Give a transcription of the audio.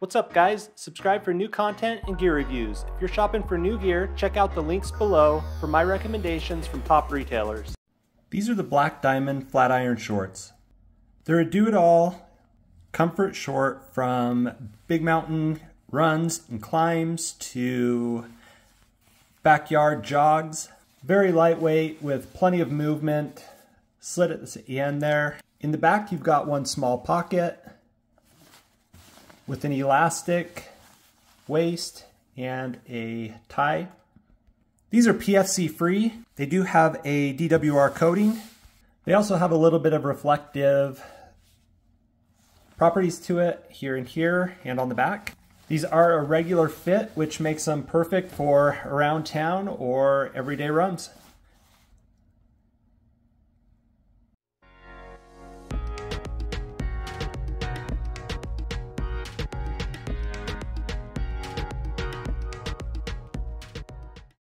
What's up guys, subscribe for new content and gear reviews. If you're shopping for new gear, check out the links below for my recommendations from top retailers. These are the Black Diamond FlatIron Shorts. They're a do-it-all comfort short from big mountain runs and climbs to backyard jogs. Very lightweight with plenty of movement. Slit at the end there. In the back you've got one small pocket with an elastic waist and a tie. These are PFC free. They do have a DWR coating. They also have a little bit of reflective properties to it here and here and on the back. These are a regular fit, which makes them perfect for around town or everyday runs.